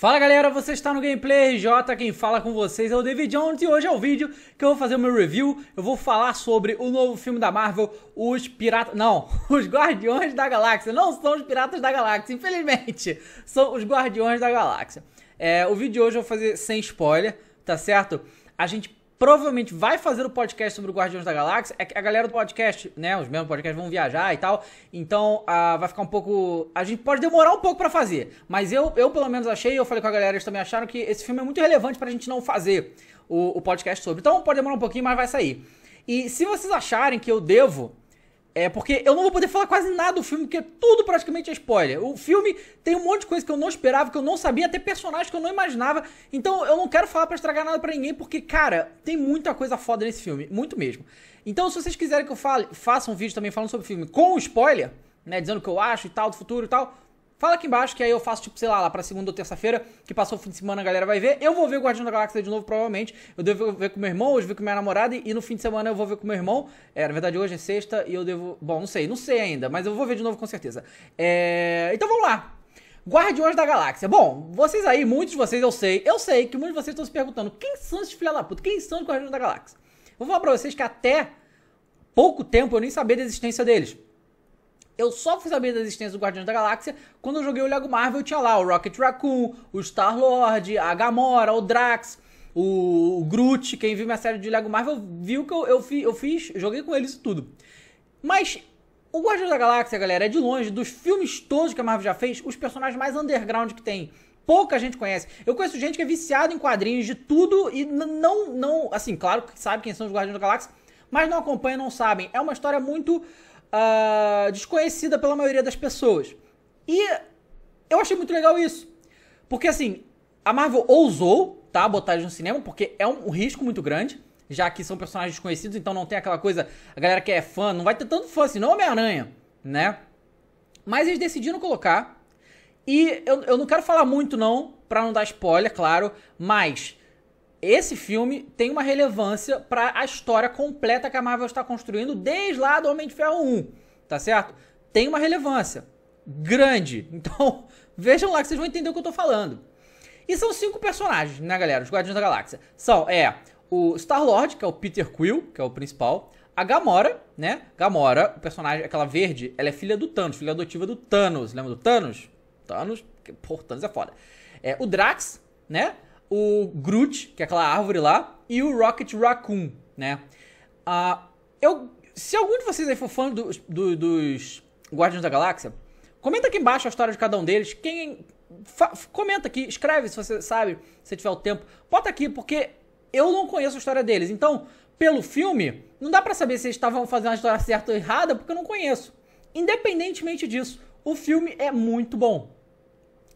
Fala galera, você está no Gameplay RJ, quem fala com vocês é o David Jones e hoje é o vídeo que eu vou fazer o meu review. Eu vou falar sobre o novo filme da Marvel, os Guardiões da Galáxia. Não são os Piratas da Galáxia, infelizmente, são os Guardiões da Galáxia. O vídeo de hoje eu vou fazer sem spoiler, tá certo? A gente provavelmente vai fazer o podcast sobre o Guardiões da Galáxia. É que a galera do podcast, né, os mesmos podcasts vão viajar e tal, então vai ficar um pouco... A gente pode demorar um pouco pra fazer, mas eu pelo menos achei, eu falei com a galera, eles também acharam que esse filme é muito relevante pra gente não fazer o podcast sobre. Então pode demorar um pouquinho, mas vai sair. E se vocês acharem que eu devo... porque eu não vou poder falar quase nada do filme, porque tudo praticamente é spoiler. O filme tem um monte de coisa que eu não esperava, que eu não sabia, até personagens que eu não imaginava. Então eu não quero falar pra estragar nada pra ninguém, porque, cara, tem muita coisa foda nesse filme, muito mesmo. Então se vocês quiserem que eu faça um vídeo também falando sobre o filme com spoiler, né, dizendo o que eu acho e tal, do futuro e tal, fala aqui embaixo, que aí eu faço, tipo, sei lá, pra segunda ou terça-feira, que passou o fim de semana, a galera vai ver. Eu vou ver o Guardião da Galáxia de novo, provavelmente. Eu devo ver com meu irmão, hoje eu vi com minha namorada, e no fim de semana eu vou ver com meu irmão. Na verdade, hoje é sexta, e eu devo... Bom, não sei ainda, mas eu vou ver de novo com certeza. Então vamos lá. Guardiões da Galáxia. Bom, vocês aí, muitos de vocês, eu sei que muitos de vocês estão se perguntando, quem são esses filha da puta? Quem são os Guardiões da Galáxia? Vou falar pra vocês que até pouco tempo eu nem sabia da existência deles. Eu só fui saber da existência do Guardiões da Galáxia quando eu joguei o Lego Marvel. Tinha lá o Rocket Raccoon, o Star-Lord, a Gamora, o Drax, o Groot. Quem viu minha série de Lego Marvel viu que eu joguei com eles e tudo. Mas o Guardiões da Galáxia, galera, é de longe dos filmes todos que a Marvel já fez, os personagens mais underground que tem. Pouca gente conhece. Eu conheço gente que é viciada em quadrinhos de tudo e não... Assim, claro que sabe quem são os Guardiões da Galáxia, mas não acompanham, não sabem. É uma história muito... desconhecida pela maioria das pessoas. E eu achei muito legal isso. Porque assim, a Marvel ousou, tá, botar eles no cinema, porque é um risco muito grande, já que são personagens desconhecidos, então não tem aquela coisa, a galera que é fã, não vai ter tanto fã assim, não Homem-Aranha, né? Mas eles decidiram colocar, e eu não quero falar muito não, pra não dar spoiler, claro, mas... Esse filme tem uma relevância para a história completa que a Marvel está construindo desde lá do Homem de Ferro 1, tá certo? Tem uma relevância grande, então vejam lá que vocês vão entender o que eu tô falando. E são 5 personagens, né galera, os Guardiões da Galáxia. São, o Star-Lord, que é o Peter Quill, que é o principal, a Gamora, né? Gamora, o personagem, aquela verde, ela é filha do Thanos, filha adotiva do Thanos, lembra do Thanos? Thanos, porra, Thanos é foda. O Drax, né? O Groot, que é aquela árvore lá, e o Rocket Raccoon, né? Se algum de vocês aí for fã dos Guardiões da Galáxia, comenta aqui embaixo a história de cada um deles. Comenta aqui, escreve se você sabe, se tiver o tempo. Bota aqui, porque eu não conheço a história deles. Então, pelo filme, não dá pra saber se eles estavam fazendo a história certa ou errada, porque eu não conheço. Independentemente disso, o filme é muito bom.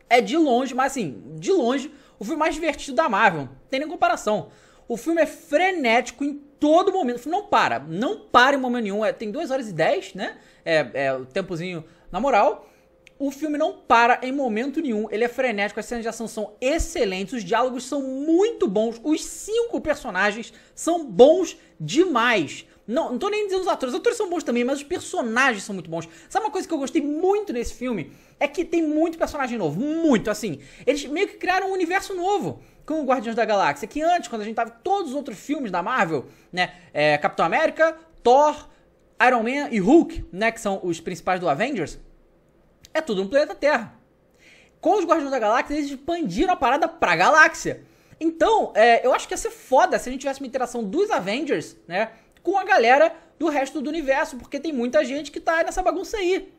É de longe, mas assim, de longe... O filme mais divertido da Marvel, não tem nem comparação. O filme é frenético em todo momento. O filme não para em momento nenhum. Tem 2h10, né? O tempozinho na moral. O filme não para em momento nenhum. Ele é frenético, as cenas de ação são excelentes, os diálogos são muito bons. Os 5 personagens são bons demais. Não tô nem dizendo os atores são bons também, mas os personagens são muito bons. Sabe uma coisa que eu gostei muito nesse filme? É que tem muito personagem novo, muito, assim. Eles meio que criaram um universo novo com o Guardiões da Galáxia, que antes, quando a gente tava em todos os outros filmes da Marvel, né, Capitão América, Thor, Iron Man e Hulk, né, que são os principais do Avengers, é tudo no planeta Terra. Com os Guardiões da Galáxia, eles expandiram a parada pra galáxia. Então, eu acho que ia ser foda se a gente tivesse uma interação dos Avengers, né, com a galera do resto do universo, porque tem muita gente que tá nessa bagunça aí.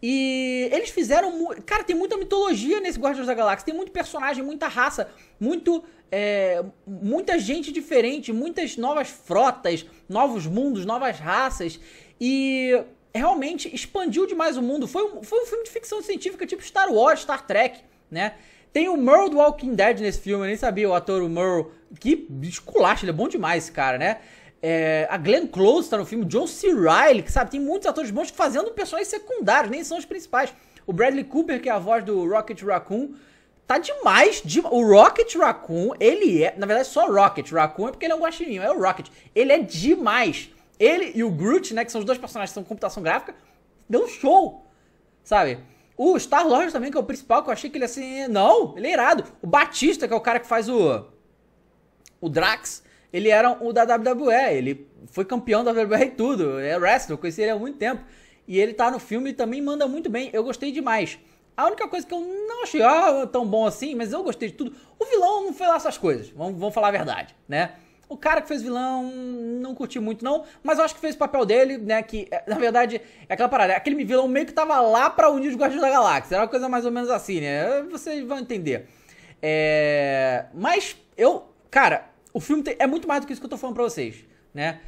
E eles fizeram... Cara, tem muita mitologia nesse Guardiões da Galáxia, tem muito personagem, muita raça, muita gente diferente, muitas novas frotas, novos mundos, novas raças, e realmente expandiu demais o mundo. Foi um filme de ficção científica tipo Star Wars, Star Trek, né? Tem o Merle do Walking Dead nesse filme, eu nem sabia o ator, o Merle, que esculacho, ele é bom demais esse cara, né? A Glenn Close tá no filme, John C. Reilly, que sabe, tem muitos atores bons fazendo personagens secundários, nem são os principais. O Bradley Cooper, que é a voz do Rocket Raccoon, tá demais. O Rocket Raccoon, ele é... Na verdade, só Rocket Raccoon é porque ele é um guaxininho, é o Rocket. Ele é demais. Ele e o Groot, né, que são os dois personagens que são computação gráfica, deu um show, sabe? O Star-Lord também, que é o principal, que eu achei que ele assim... Não, ele é irado. O Batista, que é o cara que faz o Drax, ele era o da WWE. Ele foi campeão da WWE e tudo. É wrestler, eu conheci ele há muito tempo. E ele tá no filme e também manda muito bem. Eu gostei demais. A única coisa que eu não achei tão bom assim, mas eu gostei de tudo. O vilão não foi lá essas coisas, vamos falar a verdade, né? O cara que fez vilão, não curti muito não, mas eu acho que fez o papel dele, né, que na verdade é aquela parada, aquele vilão meio que tava lá pra unir os Guardiões da Galáxia, era uma coisa mais ou menos assim, né, vocês vão entender. Mas eu, cara, o filme é muito mais do que isso que eu tô falando pra vocês, né,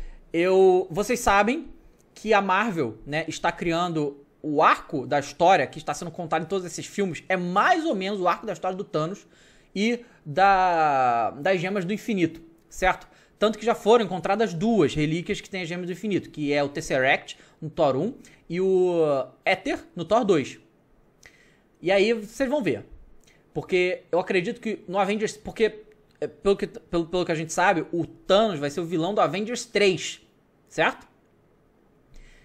vocês sabem que a Marvel, né, está criando o arco da história que está sendo contado em todos esses filmes, é mais ou menos o arco da história do Thanos e das Gemas do Infinito, certo? Tanto que já foram encontradas duas relíquias que tem as Gemas do Infinito, que é o Tesseract, no Thor 1, e o Aether, no Thor 2. E aí vocês vão ver. Porque eu acredito que no Avengers... Porque, pelo que a gente sabe, o Thanos vai ser o vilão do Avengers 3, certo?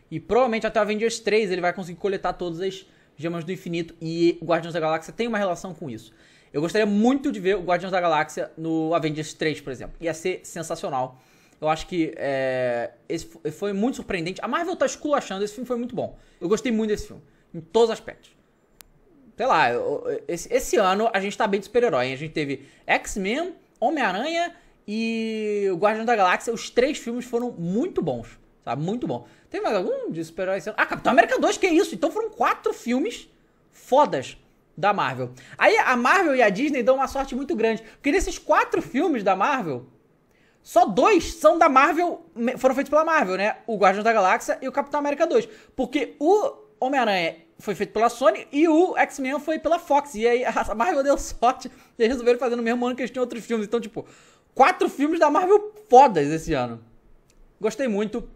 E provavelmente até o Avengers 3 ele vai conseguir coletar todas as Gemas do Infinito, e o Guardiões da Galáxia tem uma relação com isso. Eu gostaria muito de ver o Guardiões da Galáxia no Avengers 3, por exemplo. Ia ser sensacional. Eu acho que esse foi muito surpreendente. A Marvel tá esculachando, esse filme foi muito bom. Eu gostei muito desse filme, em todos os aspectos. Sei lá, esse ano a gente tá bem de super-herói, hein? A gente teve X-Men, Homem-Aranha e o Guardiões da Galáxia. Os três filmes foram muito bons, sabe? Muito bom. Teve mais algum de super-herói esse ano? Ah, Capitão América 2, que é isso? Então foram 4 filmes fodas da Marvel. Aí a Marvel e a Disney dão uma sorte muito grande, porque desses 4 filmes da Marvel, só 2 são da Marvel, foram feitos pela Marvel, né? O Guardiões da Galáxia e o Capitão América 2. Porque o Homem-Aranha foi feito pela Sony e o X-Men foi pela Fox. E aí a Marvel deu sorte e eles resolveram fazer no mesmo ano que eles tinham outros filmes. Então, tipo, 4 filmes da Marvel fodas esse ano. Gostei muito.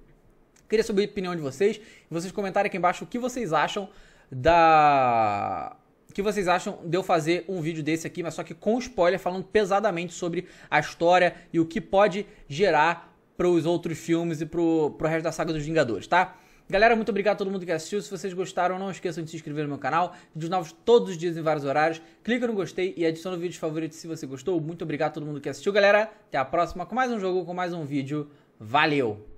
Queria saber a opinião de vocês. Vocês comentarem aqui embaixo o que vocês acham O que vocês acham de eu fazer um vídeo desse aqui, mas só que com spoiler, falando pesadamente sobre a história e o que pode gerar pros outros filmes e pro resto da saga dos Vingadores, tá? Galera, muito obrigado a todo mundo que assistiu. Se vocês gostaram, não esqueçam de se inscrever no meu canal. Vídeos novos todos os dias em vários horários. Clica no gostei e adiciona o vídeo favorito se você gostou. Muito obrigado a todo mundo que assistiu, galera. Até a próxima com mais um jogo, com mais um vídeo. Valeu!